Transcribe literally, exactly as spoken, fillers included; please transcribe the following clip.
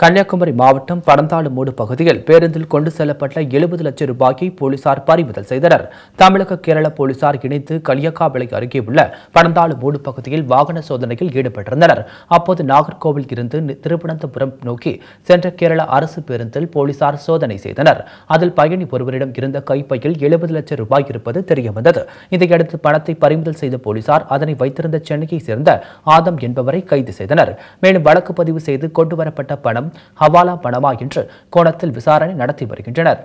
கன்னியாகுமரி மாவட்டம் பரந்தாளுமூடு பகுதியில் பேருந்தில் கொண்டு செல்லப்பட்ட எழுபது லட்சம் ரூபாயை போலீசார் பறிமுதல் செய்தனர். தமிழக கேரள போலீசார் இணைந்து களியக்காவிளை அருகே உள்ள பரந்தாளுமூடு பகுதியில் வாகன சோதனையில் ஈடுபட்டிருந்தனர். அப்போது நாகர்கோவில் இருந்து திருவனந்தபுரம் நோக்கி சென்ற கேரள அரசு பேருந்தில் போலீசார் சோதனை செய்தனர். அதில் பயணி ஒருவரிடம் இருந்த கைப்பையில் எழுபது லட்சம் ரூபாய் இருப்பது தெரியவந்தது. இதையடுத்து பணத்தை பறிமுதல் செய்த போலீசார் அதனை வைத்திருந்த சென்னையை சேர்ந்த ஆதம் என்பவரை கைது செய்தனர். மேலும் வழக்கு பதிவு செய்து கொண்டுவரப்பட்ட பணம் ஹவாலா பணமா என்று கோணத்தில் விசாரணை நடத்தி வருகின்றனர்.